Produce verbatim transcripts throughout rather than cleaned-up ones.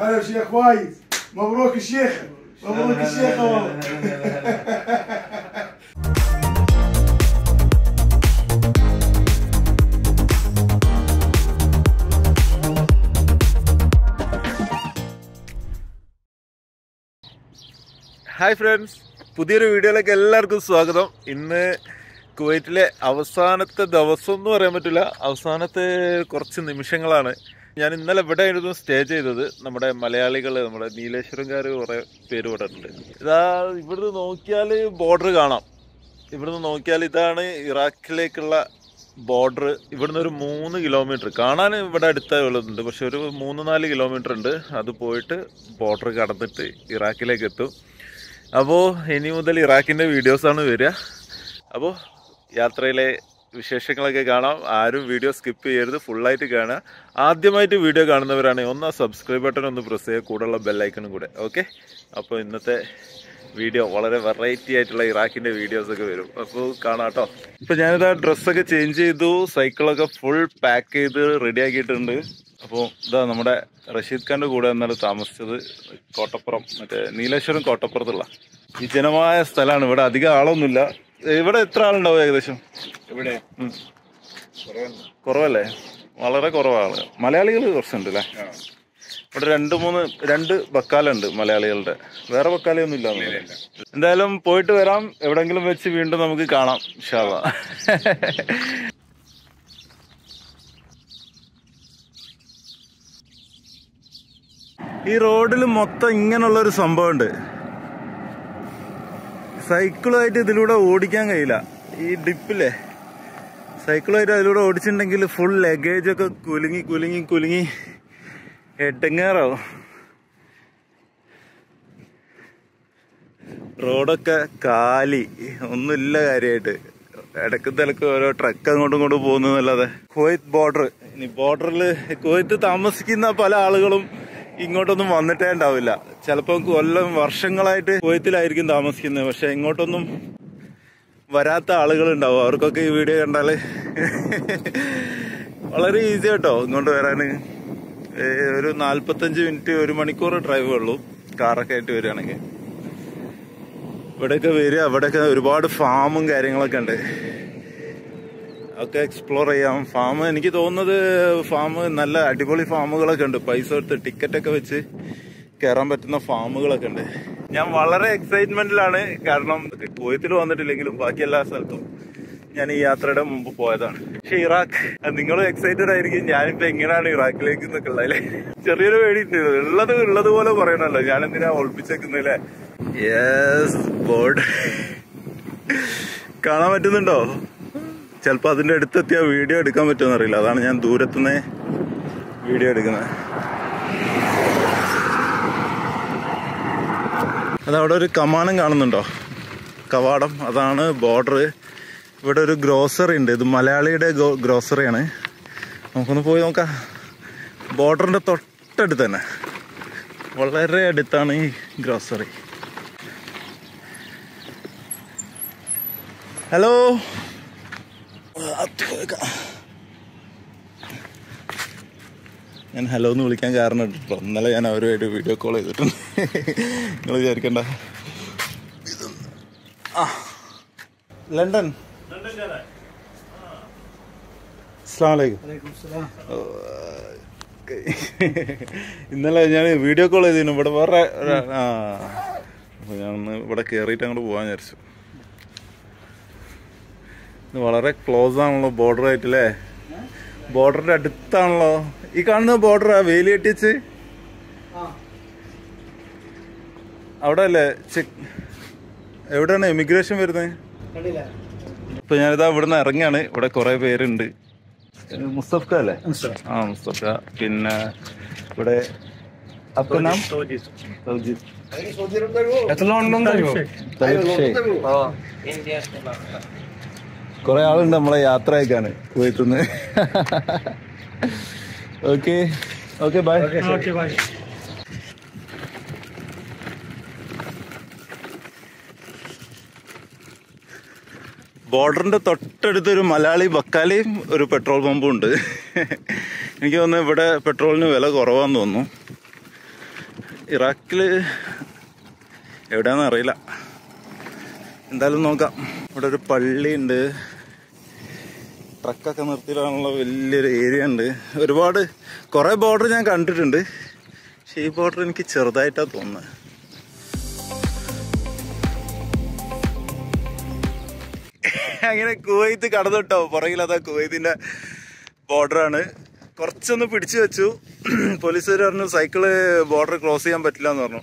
هلا شيخ وايد، مبروك الشيخة، مبروك الشيخة والله. Hi friends, പുതിയൊരു വീഡിയോയിലേക്ക് എല്ലാവർക്കും സ്വാഗതം. ഇന്ന് കുവൈറ്റിലെ അവസാനത്തെ ദിവസം എന്ന് പറയാൻ പറ്റില്ല, അവസാനത്തെ കുറച്ച് നിമിഷങ്ങളാണ്. ഞാൻ ഇന്നലെ ഇവിടെ ആയിരുന്നു സ്റ്റേ ചെയ്തത്. നമ്മുടെ മലയാളികൾ, നമ്മുടെ നീലേശ്വരംകാർ കുറേ പേര് ഇവിടെ ഉണ്ട്. ഇതാ ഇവിടുന്ന് നോക്കിയാൽ ബോർഡർ കാണാം. ഇവിടുന്ന് നോക്കിയാൽ ഇതാണ് ഇറാഖിലേക്കുള്ള ബോർഡർ. ഇവിടുന്ന് ഒരു മൂന്ന് കിലോമീറ്റർ കാണാൻ ഇവിടെ അടുത്തുള്ളതുണ്ട്, പക്ഷെ ഒരു മൂന്ന് നാല് കിലോമീറ്റർ ഉണ്ട്. അത് പോയിട്ട് ബോർഡർ കടന്നിട്ട് ഇറാഖിലേക്ക് എത്തും. അപ്പോൾ ഇനി മുതൽ ഇറാഖിൻ്റെ വീഡിയോസാണ് വരിക. അപ്പോൾ യാത്രയിലെ വിശേഷങ്ങളൊക്കെ കാണാം. ആരും വീഡിയോ സ്കിപ്പ് ചെയ്യരുത്, ഫുള്ളായിട്ട് കാണുക. ആദ്യമായിട്ട് വീഡിയോ കാണുന്നവരാണെങ്കിൽ ഒന്ന് സബ്സ്ക്രൈബ് ബട്ടൺ ഒന്ന് പ്രസ് ചെയ്യുക, കൂടെയുള്ള ബെല്ലൈക്കണും കൂടെ. ഓക്കെ, അപ്പോൾ ഇന്നത്തെ വീഡിയോ വളരെ വെറൈറ്റി ആയിട്ടുള്ള ഇറാഖിൻ്റെ വീഡിയോസൊക്കെ വരും. അപ്പോൾ കാണാം കേട്ടോ. ഇപ്പോൾ ഞാനിത് ആ ഡ്രസ്സൊക്കെ ചേഞ്ച് ചെയ്തു, സൈക്കിളൊക്കെ ഫുൾ പാക്ക് ചെയ്ത് റെഡിയാക്കിയിട്ടുണ്ട്. അപ്പോൾ ഇതാ നമ്മുടെ റഷീദ് ഖാൻ്റെ കൂടെ എന്നാലും താമസിച്ചത് കോട്ടപ്പുറം, മറ്റേ നീലേശ്വരം കോട്ടപ്പുറത്തുള്ള വിജനമായ സ്ഥലമാണ്. ഇവിടെ അധികം ആളൊന്നുമില്ല. ഇവിടെ എത്ര ആളുണ്ടാവും ഏകദേശം? ഇവിടെ കുറവല്ലേ, വളരെ കുറവാണ്. മലയാളികൾ കുറച്ചുണ്ട് അല്ലേ? ഇവിടെ രണ്ട് മൂന്ന് രണ്ട് ബക്കാലുണ്ട് മലയാളികളുടെ, വേറെ ബക്കാലൊന്നും ഇല്ല. എന്തായാലും പോയിട്ട് വരാം. എവിടെങ്കിലും വെച്ച് വീണ്ടും നമുക്ക് കാണാം ഇൻഷാ അല്ലാഹ്. ഈ റോഡിൽ മൊത്തം ഇങ്ങനെയുള്ളൊരു സംഭവമുണ്ട്. സൈക്കിളുമായിട്ട് ഇതിലൂടെ ഓടിക്കാൻ കഴിയില്ല. ഈ ഡിപ്പിലെ സൈക്കിളുമായിട്ട് അതിലൂടെ ഓടിച്ചിട്ടുണ്ടെങ്കിൽ ഫുൾ ലഗേജൊക്കെ കുലുങ്ങി കുലുങ്ങി കുലുങ്ങി എട്ടങ്ങേറാവും. റോഡൊക്കെ കാലി, ഒന്നുമില്ല കാര്യമായിട്ട്. ഇടയ്ക്ക് തിലക്ക് ഓരോ ട്രക്ക് അങ്ങോട്ടും ഇങ്ങോട്ടും പോകുന്നതല്ലാതെ. കുവൈത്ത് ബോർഡർ, ഇനി ബോർഡറിൽ കുവൈത്ത് താമസിക്കുന്ന പല ആളുകളും ഇങ്ങോട്ടൊന്നും വന്നിട്ടേ ഉണ്ടാവില്ല. ചിലപ്പോൾ കൊല്ലം വർഷങ്ങളായിട്ട് കുവൈത്തിലായിരിക്കും താമസിക്കുന്നത്, പക്ഷെ ഇങ്ങോട്ടൊന്നും വരാത്ത ആളുകളുണ്ടാവും. അവർക്കൊക്കെ ഈ വീഡിയോ കണ്ടാൽ വളരെ ഈസി കേട്ടോ ഇങ്ങോട്ട് വരാൻ. ഒരു നാൽപ്പത്തഞ്ച് മിനിറ്റ്, ഒരു മണിക്കൂർ ഡ്രൈവ് ഉള്ളൂ കാറൊക്കെ ആയിട്ട് വരികയാണെങ്കിൽ. ഇവിടെയൊക്കെ വരിക. അവിടെയൊക്കെ ഒരുപാട് ഫാമും കാര്യങ്ങളൊക്കെ ഉണ്ട്, ഒക്കെ എക്സ്പ്ലോർ ചെയ്യാം. ഫാം എനിക്ക് തോന്നുന്നത് ഫാം നല്ല അടിപൊളി ഫാമുകളൊക്കെ ഉണ്ട്. പൈസ എടുത്ത് ടിക്കറ്റൊക്കെ വെച്ച് കയറാൻ പറ്റുന്ന ഫാമുകളൊക്കെ ഉണ്ട്. ഞാൻ വളരെ എക്സൈറ്റ്മെന്റിലാണ്, കാരണം കുവൈത്തിൽ വന്നിട്ടില്ലെങ്കിലും ബാക്കി എല്ലാ സ്ഥലത്തും ഞാൻ ഈ യാത്രയുടെ മുമ്പ് പോയതാണ്. പക്ഷെ ഇറാഖ്, നിങ്ങളും എക്സൈറ്റഡ് ആയിരിക്കും. ഞാനിപ്പോൾ എങ്ങനെയാണ് ഇറാഖിലേക്ക് എന്നൊക്കെ ഉള്ളതല്ലേ? ചെറിയൊരു പേടിയിട്ട് ഉള്ളത് ഉള്ളത് പോലെ പറയണല്ലോ. ഞാനെന്തിനാ ഒളിപ്പിച്ചേക്കുന്നല്ലേ? യെസ്, ബോർഡ് കാണാൻ പറ്റുന്നുണ്ടോ? ചിലപ്പോൾ അതിൻ്റെ അടുത്തെത്തിയ വീഡിയോ എടുക്കാൻ പറ്റുമെന്ന് അറിയില്ല, അതാണ് ഞാൻ ദൂരത്തുനിന്ന് വീഡിയോ എടുക്കുന്നത്. അതവിടെ ഒരു കമാനം കാണുന്നുണ്ടോ? കവാടം, അതാണ് ബോർഡർ. ഇവിടെ ഒരു ഗ്രോസറി ഉണ്ട്, ഇത് മലയാളിയുടെ ഗ്രോസറിയാണ്. നമുക്കൊന്ന് പോയി നോക്കാം. ബോർഡറിൻ്റെ തൊട്ടടുത്ത് തന്നെ, വളരെ അടുത്താണ് ഈ ഗ്രോസറി. ഹലോ, ഞാൻ ഹലോ എന്ന് വിളിക്കാൻ കാരണം കേട്ടോ, ഇന്നലെ ഞാൻ അവരുമായിട്ട് വീഡിയോ കോൾ ചെയ്തിട്ടുണ്ട്. നിങ്ങൾ വിചാരിക്കണ്ട. ആ ലണ്ടൻ, അസ്സലാമു അലൈക്കും. ഇന്നലെ ഞാൻ വീഡിയോ കോൾ ചെയ്തിരുന്നു. ഇവിടെ വേറെ ആ അപ്പോൾ ഞാനൊന്ന് ഇവിടെ കയറിയിട്ട് അങ്ങോട്ട് പോകാൻ വിചാരിച്ചു. വളരെ ക്ലോസ് ആണല്ലോ ബോർഡർ ആയിട്ടല്ലേ? ബോർഡറിന്റെ അടുത്താണല്ലോ ഈ കാണുന്ന ബോർഡർ. ആ വേലി കെട്ടിച്ച് അവിടെ അല്ലേ? എവിടെയാണ് എമിഗ്രേഷൻ വരുന്നത്? ഇപ്പൊ ഞാനിതാ ഇവിടുന്ന് ഇറങ്ങിയാണ്. ഇവിടെ കുറെ പേരുണ്ട്. മുസ്തഫ അല്ലേ? ആ മുസ്തഫ. പിന്നെ ഇവിടെ കുറെ ആളുണ്ട് നമ്മളെ യാത്ര അയക്കാന് കുവൈത്തിൽ നിന്ന്. Okay okay bye. ബോർഡറിന്റെ തൊട്ടടുത്ത് ഒരു മലയാളി ബക്കാലിയും ഒരു പെട്രോൾ പമ്പും ഉണ്ട്. എനിക്ക് തോന്നുന്നു ഇവിടെ പെട്രോളിന് വില കുറവാന്ന് തോന്നുന്നു. ഇറാഖിൽ എവിടെയാണെന്ന് അറിയില്ല. എന്തായാലും നോക്കാം. ഇവിടെ ഒരു പള്ളിയുണ്ട്. ട്രക്കൊക്കെ നിർത്തിയിടാനുള്ള വലിയൊരു ഏരിയ ഉണ്ട്. ഒരുപാട് കുറേ ബോർഡർ ഞാൻ കണ്ടിട്ടുണ്ട്, പക്ഷേ ഈ ബോർഡർ എനിക്ക് ചെറുതായിട്ടാണ് തോന്നുന്നത്. അങ്ങനെ കുവൈത്ത് കടന്നു കേട്ടോ. പുറകിലതാ കുവൈത്തിൻ്റെ ബോർഡറാണ്. കുറച്ചൊന്ന് പിടിച്ചു വെച്ചു. പോലീസുകാർ പറഞ്ഞു സൈക്കിള് ബോർഡർ ക്രോസ് ചെയ്യാൻ പറ്റില്ല എന്ന് പറഞ്ഞു.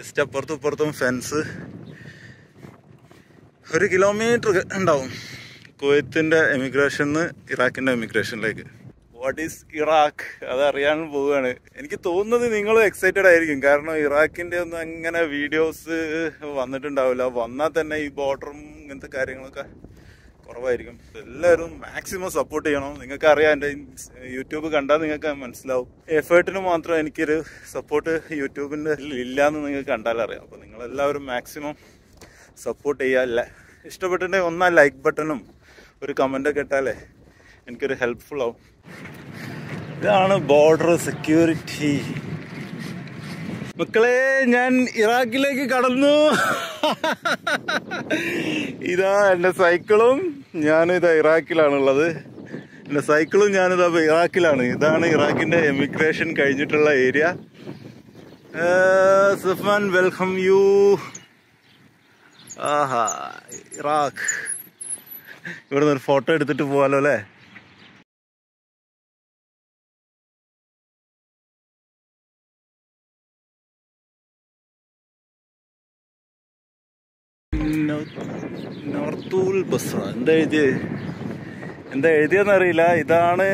ജസ്റ്റ് അപ്പുറത്തും ഇപ്പുറത്തും ഫെൻസ്. ഒരു കിലോമീറ്റർ ഉണ്ടാവും കുവൈത്തിൻ്റെ എമിഗ്രേഷൻ നിന്ന് ഇറാഖിൻ്റെ എമിഗ്രേഷനിലേക്ക്. What is Iraq? അതറിയാൻ പോവുകയാണ്. എനിക്ക് തോന്നുന്നത് നിങ്ങൾ എക്സൈറ്റഡ് ആയിരിക്കും, കാരണം ഇറാഖിൻ്റെ ഒന്നും അങ്ങനെ വീഡിയോസ് വന്നിട്ടുണ്ടാവില്ല. വന്നാൽ തന്നെ ഈ ബോർഡറും ഇങ്ങനത്തെ കാര്യങ്ങളൊക്കെ കുറവായിരിക്കും. എല്ലാവരും മാക്സിമം സപ്പോർട്ട് ചെയ്യണം. നിങ്ങൾക്കറിയാം, എൻ്റെ യൂട്യൂബ് കണ്ടാൽ നിങ്ങൾക്ക് മനസ്സിലാവും. എഫേർട്ടിന് മാത്രം എനിക്കൊരു സപ്പോർട്ട് യൂട്യൂബിൻ്റെ ഇല്ലയെന്ന് നിങ്ങൾക്ക് കണ്ടാലറിയാം. അപ്പോൾ നിങ്ങളെല്ലാവരും മാക്സിമം സപ്പോർട്ട് ചെയ്യാല്ല. ഇഷ്ടപ്പെട്ടിട്ടുണ്ടെങ്കിൽ ഒന്നാ ലൈക്ക് ബട്ടണും ഒരു കമൻറ്റൊക്കെ ഇട്ടാലേ എനിക്കൊരു ഹെൽപ്ഫുൾ ആവും. ഇതാണ് ബോർഡർ സെക്യൂരിറ്റി. മക്കളെ, ഞാൻ ഇറാഖിലേക്ക് കടന്നു. ഇതാ എൻ്റെ സൈക്കിളും. ഞാനിതാ ഇറാഖിലാണുള്ളത്. എൻ്റെ സൈക്കിളും ഞാനിതാ ഇറാഖിലാണ്. ഇതാണ് ഇറാഖിൻ്റെ എമിഗ്രേഷൻ കഴിഞ്ഞിട്ടുള്ള ഏരിയ. സുഫാൻ, വെൽക്കം യു. ആഹാ, ഇറാഖ്. ഇവിടെ നിന്നൊരു ഫോട്ടോ എടുത്തിട്ട് പോകാമല്ലോ അല്ലേ? നോർത്തുൽ ബസ്ര എന്താ എഴുതിയത്? എന്താ എഴുതിയെന്നറിയില്ല. ഇതാണ്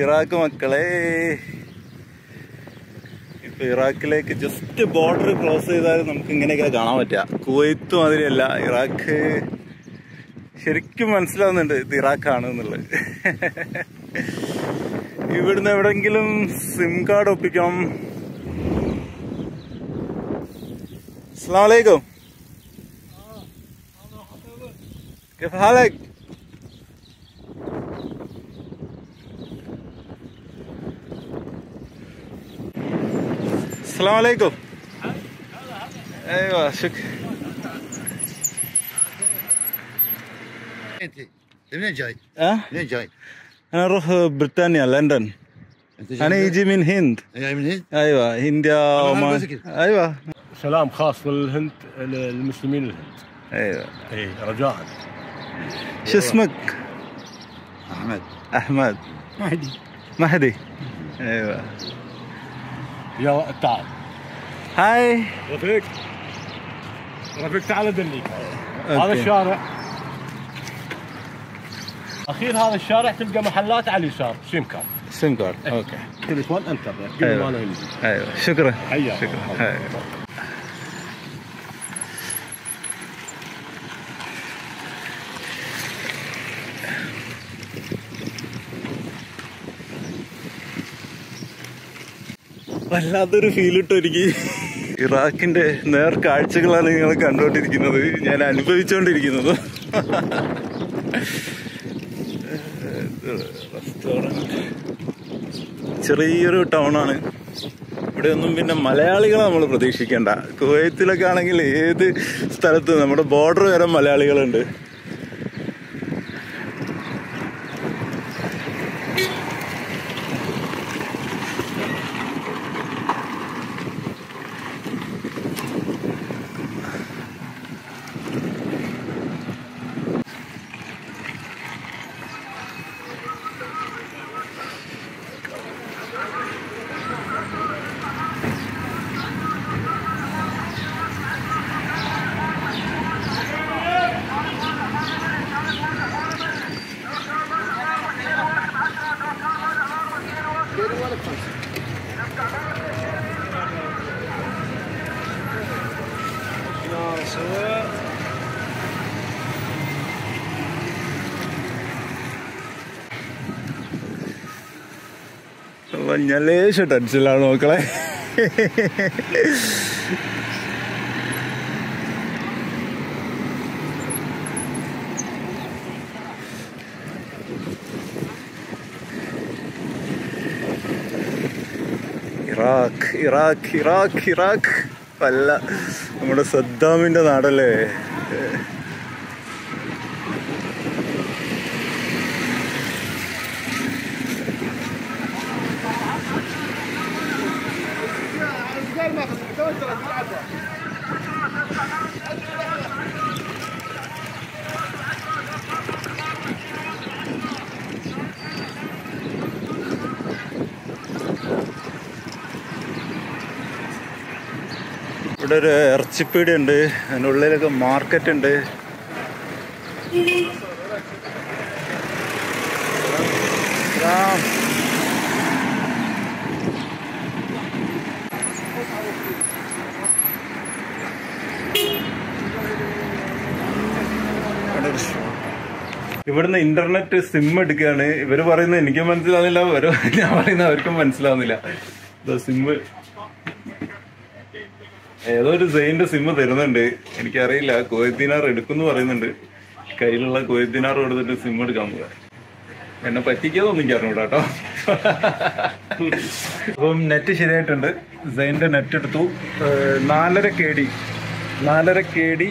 ഇറാഖ് മക്കളെ. ഇപ്പൊ ഇറാഖിലേക്ക് ജസ്റ്റ് ബോർഡർ ക്രോസ് ചെയ്താൽ നമുക്ക് ഇങ്ങനെയൊക്കെ കാണാൻ പറ്റുക. കുവൈത്ത് മാതിരിയല്ല ഇറാഖ്. ശരിക്കും മനസ്സിലാവുന്നുണ്ട് ഇത് ഇറാഖാണ് എന്നുള്ളത്. ഇവിടുന്ന് എവിടെങ്കിലും സിം കാർഡ് ഒപ്പിക്കണം. അസ്സലാമു അലൈക്കും. كيف حالك؟ السلام عليكم. ايوه شكرا. انت منين جاي؟ اه؟ منين جاي؟ انا اروح بريطانيا لندن. انا يجي من هند. جاي من هند؟ ايوه هند يا عمان. ايوه سلام خاص للهند، للمسلمين الهند. ايوه اي رجاء. شو اسمك؟ احمد. احمد مهدي. مهدي ايوه. يلا تعال. هاي رفيق. رفيق تعال ادليك. هذا الشارع اخير، هذا الشارع تلقى محلات على اليسار. سيم كارد. سيم كارد اوكي. تليفون انترنت. ايوه ايوه, أيوة. شكرا حياك. شكرا. أيوة. വല്ലാത്തൊരു ഫീൽ ഇട്ടോ എനിക്ക്. ഇറാഖിന്റെ നേർ കാഴ്ചകളാണ് നിങ്ങൾ കണ്ടുകൊണ്ടിരിക്കുന്നത്, ഞാൻ അനുഭവിച്ചോണ്ടിരിക്കുന്നത്. ചെറിയൊരു ടൗണാണ്. ഇവിടെ ഒന്നും പിന്നെ മലയാളികളെ നമ്മൾ പ്രതീക്ഷിക്കേണ്ട. കുവൈത്തിലൊക്കെ ആണെങ്കിൽ ഏത് സ്ഥലത്ത് നമ്മുടെ ബോർഡർ വരെ മലയാളികളുണ്ട്. السواق. والله sudah di selalu kelai. Iraq, Iraq, Iraq, Iraq. Allah, നമ്മുടെ സദ്ദാമിന്റെ നാടല്ലേ. ഇവിടെ ഒരു ഇറച്ചിപ്പീടി ഉണ്ട്, അതിനുള്ളിലൊക്കെ മാർക്കറ്റ് ഉണ്ട്. ഇവിടുന്ന് ഇന്റർനെറ്റ് സിം എടുക്കുകയാണ്. ഇവർ പറയുന്നത് എനിക്കും മനസ്സിലാവുന്നില്ല, ഞാൻ പറയുന്നത് അവർക്കും മനസ്സിലാവുന്നില്ല. സിം ഏതോ ഒരു സെയിൻ്റെ സിമ്മ് തരുന്നുണ്ട്, എനിക്കറിയില്ല. കോയത്തിനാർ എടുക്കുമെന്ന് പറയുന്നുണ്ട്. കയ്യിലുള്ള കോയത്തിനാർ കൊടുത്തിട്ട് സിമ്മ് എടുക്കാൻ പോകാം. എന്നെ പറ്റിക്കാതൊന്നും എനിക്കറിഞ്ഞൂടാ കേട്ടോ. അപ്പം നെറ്റ് ശരിയായിട്ടുണ്ട്. സെയിൻ്റെ നെറ്റ് എടുത്തു. നാലര കെ ഡി നാലര കെ ഡി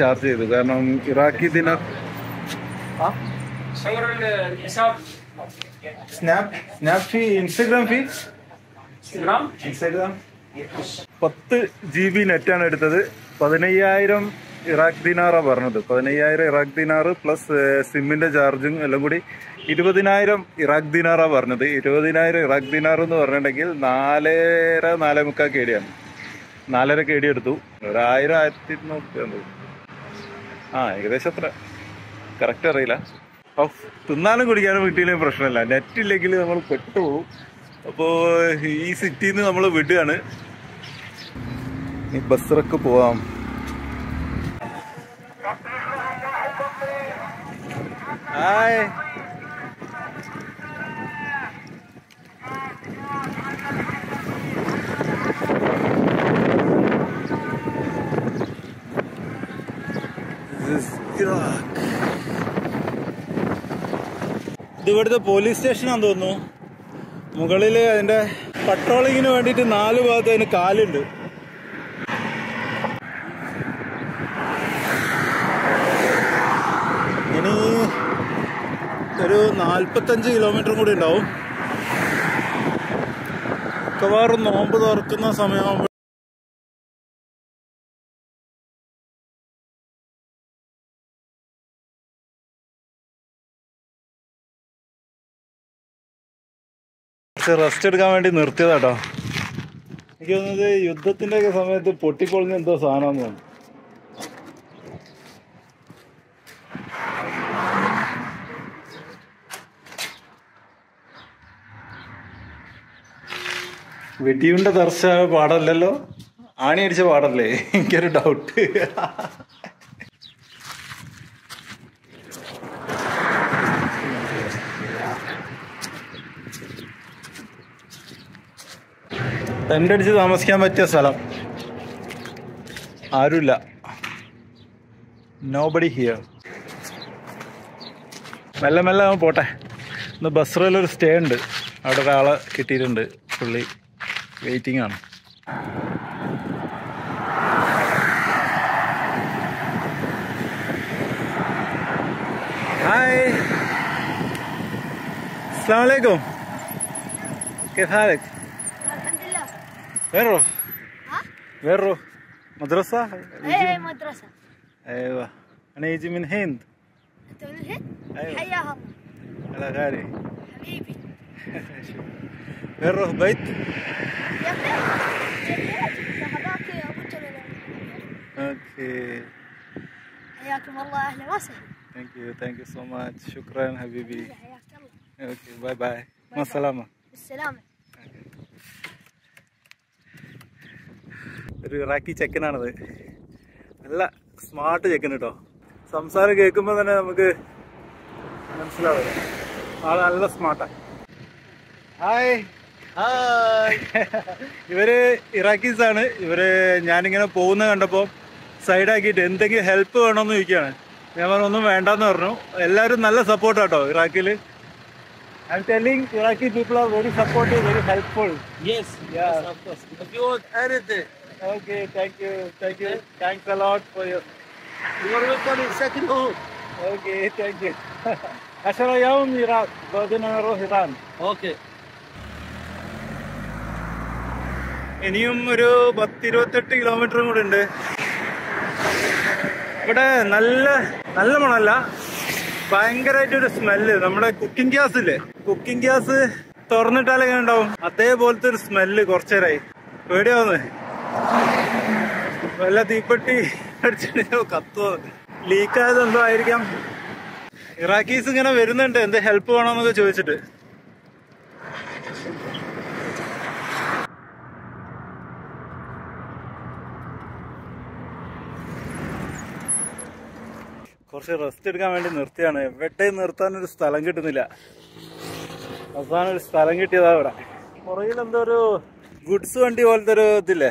ചാർജ് ചെയ്തു. കാരണം Iraqi dinar snap snap fee Instagram fee Instagram പത്ത് ജി ബി നെറ്റാണ് എടുത്തത്. പതിനയ്യായിരം ഇറാഖ് ദിനാറാണ് പറഞ്ഞത്. പതിനയ്യായിരം ഇറാഖ് ദിനാറ് പ്ലസ് സിമ്മിൻ്റെ ചാർജും എല്ലാം കൂടി ഇരുപതിനായിരം ഇറാഖ് ദിനാറാണ് പറഞ്ഞത്. ഇരുപതിനായിരം ഇറാഖ് ദിനാർ എന്ന് പറഞ്ഞിട്ടുണ്ടെങ്കിൽ നാലര നാലേ മുക്കാൽ കെ ഡിയാണ്. നാലര കെ ഡി എടുത്തു. ഒരായിരം ആയിരത്തി ഇരുന്നൂറ് ആ ഏകദേശം അത്ര കറക്റ്റ് അറിയില്ല. അപ്പോൾ തിന്നാലും കുടിക്കാനും കിട്ടിയില്ലെങ്കിൽ പ്രശ്നമില്ല, നെറ്റില്ലെങ്കിൽ നമ്മൾ പെട്ടുപോകും. അപ്പോൾ ഈ സിറ്റിയിൽ നിന്ന് നമ്മൾ വിടുകയാണ്. ബസ്റക്ക് പോവാം. ഹായ് ഇത് ഇവിടുത്തെ പോലീസ് സ്റ്റേഷനാന്ന് തോന്നുന്നു. മുകളിൽ അതിൻ്റെ പട്രോളിങ്ങിന് വേണ്ടിയിട്ട് നാല് ഭാഗത്ത് അതിന് കാലുണ്ട്. ഇനി ഒരു നാൽപ്പത്തഞ്ച് കിലോമീറ്ററും കൂടി ഉണ്ടാവും. മിക്കവാറും നോമ്പ് തുറക്കുന്ന സമയമാകുമ്പോൾ റെസ്റ്റ് എടുക്കാൻ വേണ്ടി നിർത്തിയതാട്ടോ. എനിക്ക് തോന്നുന്നത് യുദ്ധത്തിൻ്റെ ഒക്കെ സമയത്ത് പൊട്ടിപ്പൊളിഞ്ഞ എന്തോ സാധനമാണെന്ന് തോന്നുന്നു. വെടിയുണ്ട തർച്ച പാടല്ലല്ലോ, ആണി അടിച്ച പാടല്ലേ, എനിക്കൊരു ഡൗട്ട്. ടെൻ്റ് അടിച്ച് താമസിക്കാൻ പറ്റിയ സ്ഥലം, ആരുമില്ല. Nobody here. മെല്ലെ മെല്ലെ പോട്ടെ. ഇന്ന് ബസ്റയിലൊരു സ്റ്റേ ഉണ്ട്, അവിടെ ഒരാളെ കിട്ടിയിട്ടുണ്ട്. പുള്ളി വെയിറ്റിംഗ് ആണ്. ഹായ്, അസ്സലാമു അലൈക്കും. കെഫാലക് വേറോ വേറോ മദ്രസ മദ്രസ ايوه انا يجي من هند. انت من هند؟ ايوه. حياهم على غالي حبيبي. وين روح بيت؟ يا هذاك ابو جلال. اوكي حياكم الله. اهلا وسهلا. ثانك يو ثانك يو سو ماتش. شكرا حبيبي. حياك الله. اوكي باي باي. مع السلامه. بالسلامه. ഒരു ഇറാഖി ചെക്കനാണത്. നല്ല സ്മാർട്ട് ചെക്കൻ കേട്ടോ. സംസാരം കേൾക്കുമ്പോൾ തന്നെ നമുക്ക് മനസ്സിലാവും ആള് നല്ല സ്മാർട്ടാണ്. Hi hi. ഇവര് ഇറാഖീസ് ആണ്. ഇവര് ഞാനിങ്ങനെ പോകുന്നത് കണ്ടപ്പോൾ സൈഡാക്കിയിട്ട് എന്തെങ്കിലും ഹെൽപ്പ് വേണമെന്ന് ചോദിക്കുകയാണ്. ഞാൻ പറഞ്ഞൊന്നും വേണ്ടെന്ന് പറഞ്ഞു. എല്ലാവരും നല്ല സപ്പോർട്ടാണ് കേട്ടോ ഇറാഖിൽ. I'm telling Iraqi people are very supportive, very helpful. Yes, yeah, yes, of course. If you want anything. Okay, thank you, thank you, thanks a lot for your. You are welcome in second home. Okay, thank you. عشرة يوم إيران، بعدين أنا أروح إيران. Okay. ഇനിയും ഒരു പത്ത് ഇരുപത്തെട്ട് കിലോമീറ്ററും കൂടെ ഉണ്ട്. ഇവിടെ നല്ല നല്ല മണല്ല. ഭയങ്കരമായിട്ടൊരു സ്മെല്ല്. നമ്മുടെ കുക്കിംഗ് ഗ്യാസ് ഇല്ലേ, കുക്കിംഗ് ഗ്യാസ് തുറന്നിട്ടാലെങ്ങനെ ഉണ്ടാവും അതേപോലത്തെ ഒരു സ്മെല്ല്. കുറച്ചു നേരമായി പേടിയാവുന്നേ. വല്ല തീപ്പെട്ടി അടിച്ചിട്ടോ കത്തോ ലീക്കായത് എന്തോ ആയിരിക്കാം. ഇറാഖീസ് ഇങ്ങനെ വരുന്നുണ്ട് എന്ത് ഹെൽപ്പ് വേണമെന്നൊക്കെ ചോദിച്ചിട്ട്. കുറച്ച് റെസ്റ്റ് എടുക്കാൻ വേണ്ടി നിർത്തിയാണ്. എവിടെ നിർത്താനൊരു സ്ഥലം കിട്ടുന്നില്ല. അവസാനം ഒരു സ്ഥലം കിട്ടിയതാ ഇവിടെ. പുറകിൽ എന്തോ ഒരു ഗുഡ്സ് വണ്ടി പോലത്തെ ഒരു ഇതില്ലേ,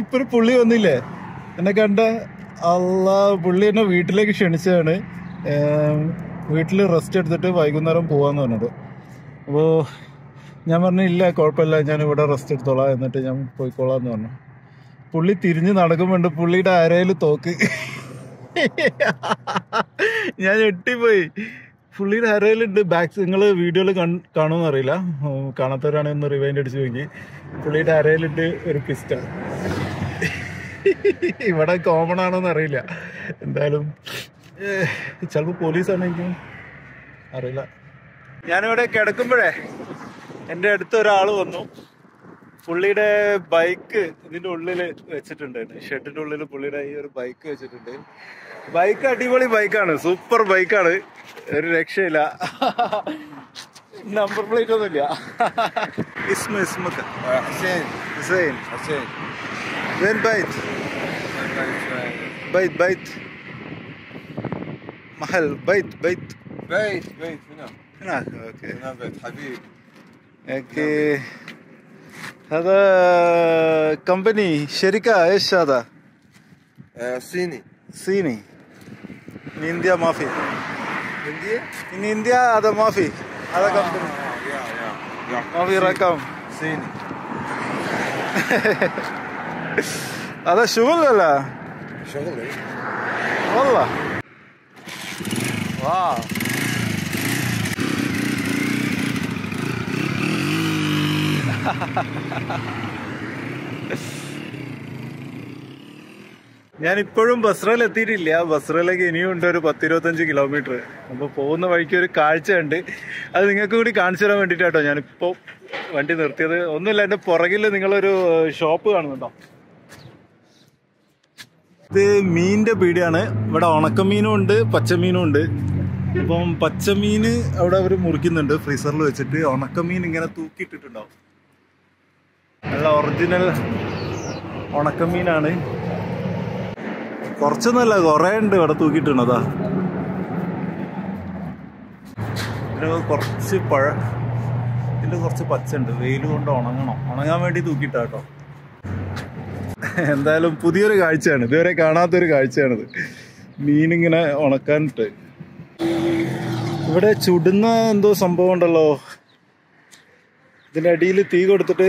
ഇപ്പൊരു പുള്ളി വന്നില്ലേ എന്നെ കണ്ട. അള്ളാ, പുള്ളി എന്നെ വീട്ടിലേക്ക് ക്ഷണിച്ചതാണ്. വീട്ടിൽ റെസ്റ്റ് എടുത്തിട്ട് വൈകുന്നേരം പോവാന്ന് പറഞ്ഞത്. അപ്പോൾ ഞാൻ പറഞ്ഞു ഇല്ല കുഴപ്പമില്ല, ഞാൻ ഇവിടെ റെസ്റ്റ് എടുത്തോളാം, എന്നിട്ട് ഞാൻ പോയിക്കോളാം എന്ന് പറഞ്ഞു. പുള്ളി തിരിഞ്ഞ് നടക്കുമ്പോണ്ട് പുള്ളിയുടെ അരയിൽ തോക്ക്. ഞാൻ ഞെട്ടിപ്പോയി. പുള്ളിയുടെ അരയിലുണ്ട് ബാക്ക്. നിങ്ങൾ വീഡിയോയിൽ കാണുമെന്നറിയില്ല, കാണാത്തവരാണെങ്കിൽ ഒന്ന് റിവൈൻഡ് അടിച്ച് നോക്കി. പുള്ളിയുടെ അരയിലിട്ട് ഒരു പിസ്റ്റൾ. ഇവിടെ കോമൺ ആണോന്ന് അറിയില്ല. എന്തായാലും ചിലപ്പോൾ പോലീസാണെങ്കിലും അറിയില്ല. ഞാനിവിടെ കിടക്കുമ്പോഴേ എൻ്റെ അടുത്ത് ഒരാൾ വന്നു. പുള്ളിയുടെ ബൈക്ക് ഇതിൻ്റെ ഉള്ളിൽ വെച്ചിട്ടുണ്ടായിരുന്നു. ഷെഡിൻ്റെ ഉള്ളിൽ പുള്ളിയുടെ ഈ ഒരു ബൈക്ക് വെച്ചിട്ടുണ്ട്. ബൈക്ക് അടിപൊളി ബൈക്കാണ്, സൂപ്പർ ബൈക്കാണ്, ഒരു രക്ഷയില്ല. നമ്പർ പ്ലേറ്റ് ഒന്നുമില്ല. ഇസ്മ ഇസ്മക്ക് ഹുസൈൻ ഹുസൈൻ ഹുസൈൻ വെൻ ബൈത്ത് ബൈത്ത് ബൈത്ത് محل بيت بيت بيت بيت هنا هناك. اوكي هنا بيت حبيبي. اوكي هذا كمباني شركة. ايش هذا؟ صيني. صيني من انديا. ما في انديا من انديا. هذا ما في. هذا كمباني ما في رقم صيني. هذا شغل ولا شغل؟ والله Wow. ഞാനിപ്പോഴും ബസ്രയിൽ എത്തിയിട്ടില്ല. ബസ്രയിലേക്ക് ഇനിയും ഉണ്ട് ഒരു പത്തിരുപത്തഞ്ച് കിലോമീറ്റർ. അപ്പോൾ പോകുന്ന വഴിക്ക് ഒരു കാഴ്ചയുണ്ട്, അത് നിങ്ങൾക്ക് കൂടി കാണിച്ചു തരാൻ വേണ്ടിയിട്ടാട്ടോ ഞാനിപ്പോൾ വണ്ടി നിർത്തിയത്. ഒന്നുമില്ല, എൻ്റെ പുറകിൽ നിങ്ങളൊരു ഷോപ്പ് കാണുന്നുണ്ടോ? ഇത് മീനിൻ്റെ പീടിയാണ്. ഇവിടെ ഉണക്കമീനും ഉണ്ട് പച്ചമീനും ഉണ്ട്. അപ്പം പച്ചമീൻ അവിടെ അവർ മുറിക്കുന്നുണ്ട് ഫ്രീസറിൽ വെച്ചിട്ട്. ഉണക്കമീൻ ഇങ്ങനെ തൂക്കിയിട്ടിട്ടുണ്ടാവും. നല്ല ഒറിജിനൽ ഉണക്കമീനാണ്. കുറച്ചൊന്നുമല്ല, കുറേ ഉണ്ട് ഇവിടെ തൂക്കിയിട്ടുണ്ടതാ. ഇതിന് കുറച്ച് പഴം, ഇതിൽ കുറച്ച് പച്ച ഉണ്ട്. വെയിൽ കൊണ്ട് ഉണങ്ങണം, ഉണങ്ങാൻ വേണ്ടി തൂക്കിയിട്ടാട്ടോ. എന്തായാലും പുതിയൊരു കാഴ്ചയാണ്, ഇതുവരെ കാണാത്തൊരു കാഴ്ചയാണിത്. മീനിങ്ങനെ ഉണക്കാനിട്ട് ഇവിടെ ചുടുന്ന എന്തോ സംഭവം ഉണ്ടല്ലോ, ഇതിൻ്റെ അടിയിൽ തീ കൊടുത്തിട്ട്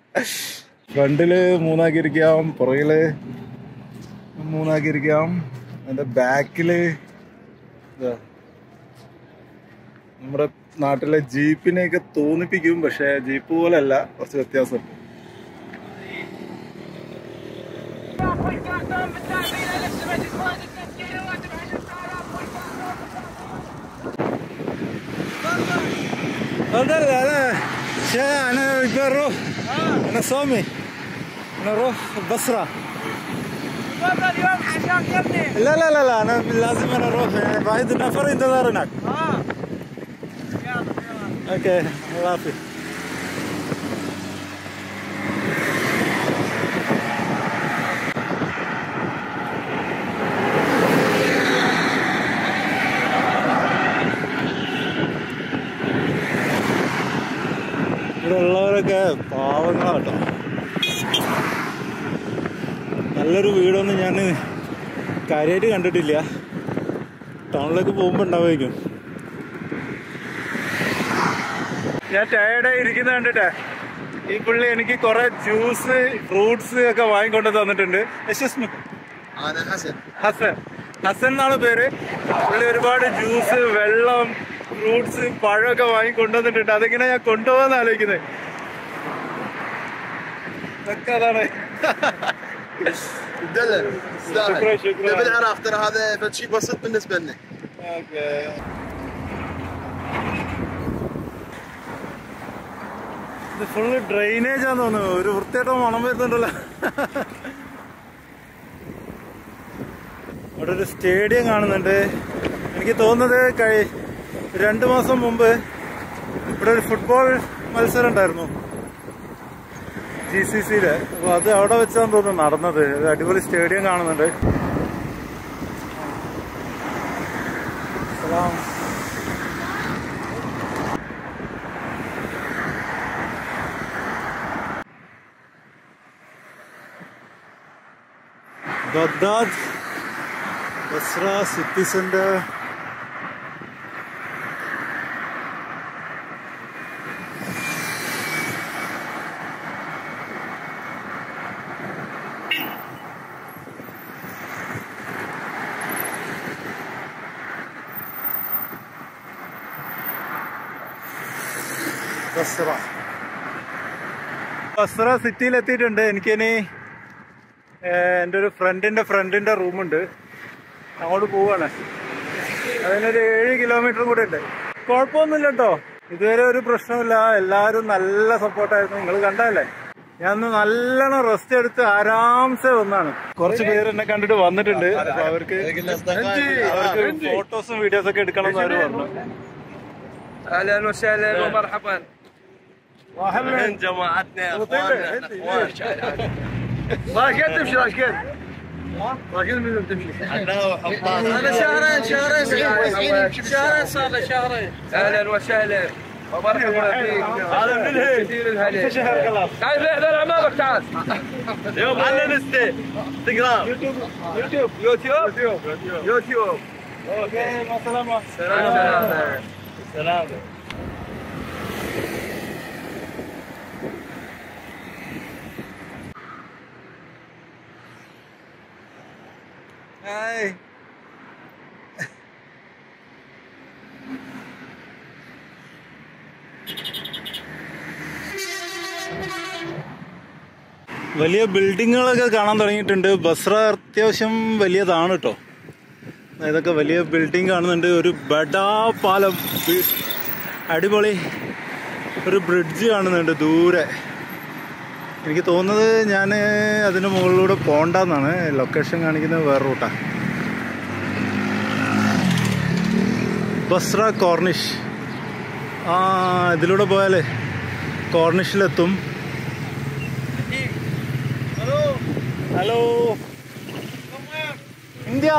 ഫ്രണ്ടില് മൂന്നാക്കിയിരിക്കാം, പുറകില് മൂന്നാക്കിയിരിക്കാം, അതിൻ്റെ ബാക്കില് നമ്മുടെ നാട്ടിലെ ജീപ്പിനെയൊക്കെ തോന്നിപ്പിക്കും, പക്ഷെ ജീപ്പ് പോലല്ല, കുറച്ച് വ്യത്യാസമുണ്ട്. اليوم عشان تبني؟ لا لا لا لا انا لازم انا اروح، يعني بعيد النفر ينتظر هناك. اه يلا يلا اوكي الله يعافيك. ഇവിടെ ഉള്ളവരൊക്കെ പാവങ്ങളാട്ടോ. നല്ലൊരു വീടൊന്നും ഞാൻ കാര്യമായിട്ട് കണ്ടിട്ടില്ല, ടൗണിലേക്ക് പോകുമ്പോൾ ഉണ്ടാവുമായിരിക്കും. ഞാൻ ടയേർഡായി ഇരിക്കുന്നത് കണ്ടിട്ടേ ഈ പുള്ളി എനിക്ക് കുറെ ജ്യൂസ് ഫ്രൂട്ട്സ് ഒക്കെ വാങ്ങിക്കൊണ്ട് തന്നിട്ടുണ്ട്. ഹസൻ ഹസൻ എന്നാണ് പേര്. പുള്ളി ഒരുപാട് ജ്യൂസ്, വെള്ളം, ഫ്രൂട്ട്സ്, പഴമൊക്കെ വാങ്ങിക്കൊണ്ടുവന്നിട്ടുണ്ട്. അതെങ്ങനെ ഞാൻ കൊണ്ടുപോകാന്ന് ആലോചിക്കുന്നത്. ഇതൊക്കെ അതാണ്. الدلل شكرا شكرا. بالعراق ترى هذا شيء بسيط بالنسبه لنا. اوكي ഇത് ഫുള്ള് ഡ്രെയിനേജ് ആണെന്ന് തോന്നുന്നു. ഒരു വൃത്തിയായിട്ട് മണം വരുന്നുണ്ടല്ലോ. അവിടെ ഒരു സ്റ്റേഡിയം കാണുന്നുണ്ട്. എനിക്ക് തോന്നുന്നത് രണ്ടു മാസം മുമ്പ് ഇവിടെ ഒരു ഫുട്ബോൾ മത്സരം ഉണ്ടായിരുന്നു ജി സി സിയില്. അപ്പൊ അത് അവിടെ വെച്ചാന്ന് തോന്നുന്നു നടന്നത്. അടിപൊളി സ്റ്റേഡിയം കാണുന്നുണ്ട്. സിറ്റി സെന്റർ ബസ്ര സിറ്റിയിലെത്തിയിട്ടുണ്ട്. എനിക്കിനി എൻ്റെ ഒരു ഫ്രണ്ടിൻ്റെ ഫ്രണ്ടിൻ്റെ റൂമുണ്ട്, അങ്ങോട്ട് പോവാണ്. അതിനൊരു ഏഴ് കിലോമീറ്റർ കൂടെ ഉണ്ട്. കുഴപ്പമൊന്നുമില്ല കേട്ടോ, ഇതുവരെ ഒരു പ്രശ്നമില്ല. എല്ലാവരും നല്ല സപ്പോർട്ടായിരുന്നു. നിങ്ങൾ കണ്ടല്ലേ, ഞാൻ നല്ലോണം റെസ്റ്റ് എടുത്ത് ആരാംസെ വന്നാണ്. കുറച്ച് പേര് എന്നെ കണ്ടിട്ട് വന്നിട്ടുണ്ട്. അവർക്ക് അവർക്ക് ഫോട്ടോസും വീഡിയോസൊക്കെ എടുക്കണമെന്ന് അവർ പറഞ്ഞു. اهلا وسهلا ومرحبا. مرحبا من جماعتنا اخواننا اخوان شارع. راكد تمشي راكد؟ راكد منو تمشي؟ حلاوه وحطام. انا شهرين شهرين شهرين صار له شهرين. اهلا وسهلا ومرحبا فيك. هذا من هيك كثير الهلا. شهر خلاص. تعال هذول عمامك تعال. اليوم على الانستا انستغرام يوتيوب يوتيوب يوتيوب يوتيوب. اوكي مع السلامه. سلام سلام. سلام. هاي വലിയ ബിൽഡിങ്ങുകളൊക്കെ കാണാൻ തുടങ്ങിയിട്ടുണ്ട്. ബസ്ര അത്യാവശ്യം വലിയതാണ് കേട്ടോ. ഇതൊക്കെ വലിയ ബിൽഡിംഗ് കാണുന്നുണ്ട്. ഒരു ബഡാ പാലം അടിപൊളി ഒരു ബ്രിഡ്ജ് കാണുന്നുണ്ട് ദൂരെ. എനിക്ക് തോന്നുന്നത് ഞാൻ അതിന് മുകളിലൂടെ പോകണ്ടെന്നാണ്. ലൊക്കേഷൻ കാണിക്കുന്നത് വേറെ റൂട്ടാണ്. ബസ്ര കോർണിഷ്, ആ ഇതിലൂടെ പോയാൽ കോർണിഷിലെത്തും. Hello India.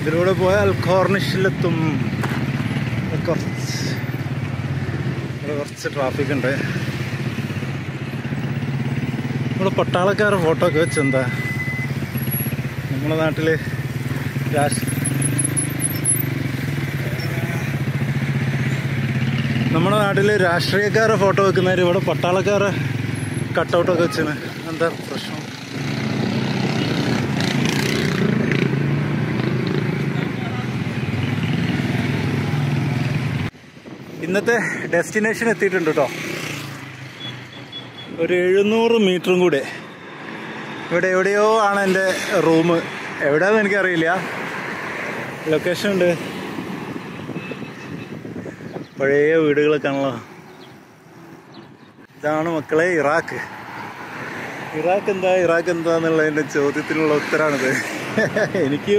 ഇതിലൂടെ പോയാൽ കോർണിഷിലെത്തും. കുറച്ച് ഇവിടെ കുറച്ച് ട്രാഫിക് ഉണ്ട്. ഇവിടെ പട്ടാളക്കാരുടെ ഫോട്ടോ ഒക്കെ വെച്ച് എന്താ നമ്മുടെ നാട്ടിൽ രാഷ്ട്രീയ നമ്മുടെ നാട്ടിൽ രാഷ്ട്രീയക്കാരുടെ ഫോട്ടോ വെക്കുന്നവർ ഇവിടെ പട്ടാളക്കാരുടെ കട്ടൗട്ടൊക്കെ വെച്ചാണ്. എന്താ പ്രശ്നം? ഇന്നത്തെ ഡെസ്റ്റിനേഷൻ എത്തിയിട്ടുണ്ട് കേട്ടോ. ഒരു എഴുന്നൂറ് മീറ്ററും കൂടെ. ഇവിടെ എവിടെയോ ആണ് എൻ്റെ റൂം. എവിടെയാണെന്ന് എനിക്കറിയില്ല. ലൊക്കേഷൻ ഉണ്ട്. പഴയ വീടുകളൊക്കെ ആണല്ലോ. ഇതാണ് മക്കളെ ഇറാഖ്. ഇറാഖ് എന്താ ഇറാഖ് എന്താന്നുള്ള എൻ്റെ ചോദ്യത്തിനുള്ള ഉത്തരമാണിത്. എനിക്ക്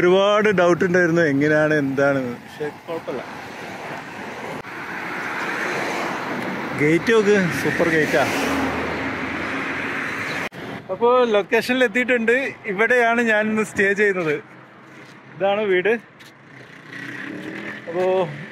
ഒരുപാട് ഡൗട്ട് ഉണ്ടായിരുന്നു എങ്ങനെയാണ് എന്താണെന്ന്. പക്ഷെ കുഴപ്പമില്ല. ഗേറ്റ് നോക്ക്, സൂപ്പർ ഗേറ്റാ. അപ്പോൾ ലൊക്കേഷനിൽ എത്തിയിട്ടുണ്ട്. ഇവിടെയാണ് ഞാൻ ഇന്ന് സ്റ്റേ ചെയ്യുന്നത്. ഇതാണ് വീട്. അപ്പോൾ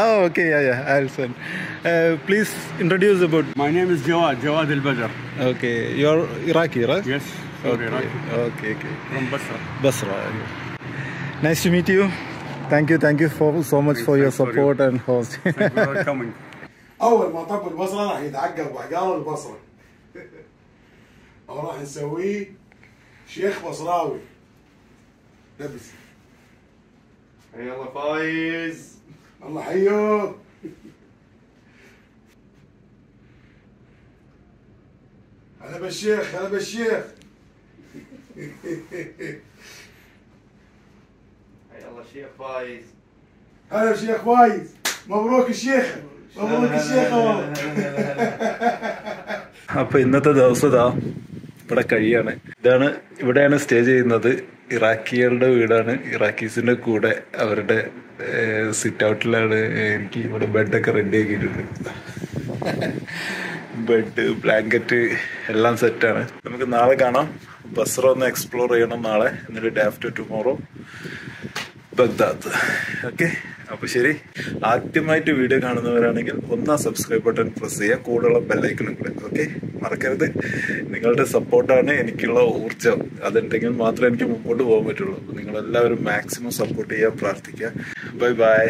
Oh, okay, yeah, yeah, I'll send. Uh, please introduce about. My name is Jawad, Jawad Al-Badr. Okay, you're Iraqi, right? Yes, I'm okay. Iraqi. Okay, okay. From Basra. Basra. Okay. Nice to meet you. Thank you, thank you for so much thanks, for your support for you. and host. Thank you for coming. أول ما طب البصرة راح يتعقب عقار البصرة. وراح نسويه شيخ بصراوي. لبس. يلا فايز. الله حيو. هلا بالشيخ هلا بالشيخ. حي الله الشيخ فايز. هلا بالشيخ فايز. مبروك الشيخ مبروك الشيخ. അപ്പൊ ഇന്നത്തെ ദിവസം ഇതാ ഇവിടെ കഴിയാണ്. ഇതാണ് ഇവിടെയാണ് stay ചെയ്യുന്നത്. ഇറാഖികളുടെ വീടാണ്. ഇറാഖീസിന്റെ കൂടെ അവരുടെ സിറ്റ് ഔട്ടിലാണ്. എനിക്ക് ഇവിടെ ബെഡൊക്കെ റെഡി ആക്കിയിട്ടുണ്ട്. ബെഡ് ബ്ലാങ്കറ്റ് എല്ലാം സെറ്റാണ്. നമുക്ക് നാളെ കാണാം. ബസ്റ ഒന്ന് എക്സ്പ്ലോർ ചെയ്യണം നാളെ. എന്നിട്ട് day after tomorrow Baghdad. Okay, അപ്പോൾ ശരി. ആദ്യമായിട്ട് വീഡിയോ കാണുന്നവരാണെങ്കിൽ ഒന്നാം സബ്സ്ക്രൈബ് ബട്ടൺ പ്രസ് ചെയ്യുക. കൂടെയുള്ള ബെല്ലൈക്കണും കൂടെ ഓക്കെ മറക്കരുത്. നിങ്ങളുടെ സപ്പോർട്ടാണ് എനിക്കുള്ള ഊർജ്ജം. അതുണ്ടെങ്കിൽ മാത്രമേ എനിക്ക് മുമ്പോട്ട് പോകാൻ പറ്റുള്ളൂ. നിങ്ങളെല്ലാവരും മാക്സിമം സപ്പോർട്ട് ചെയ്യുക, പ്രാർത്ഥിക്കുക. Bye by.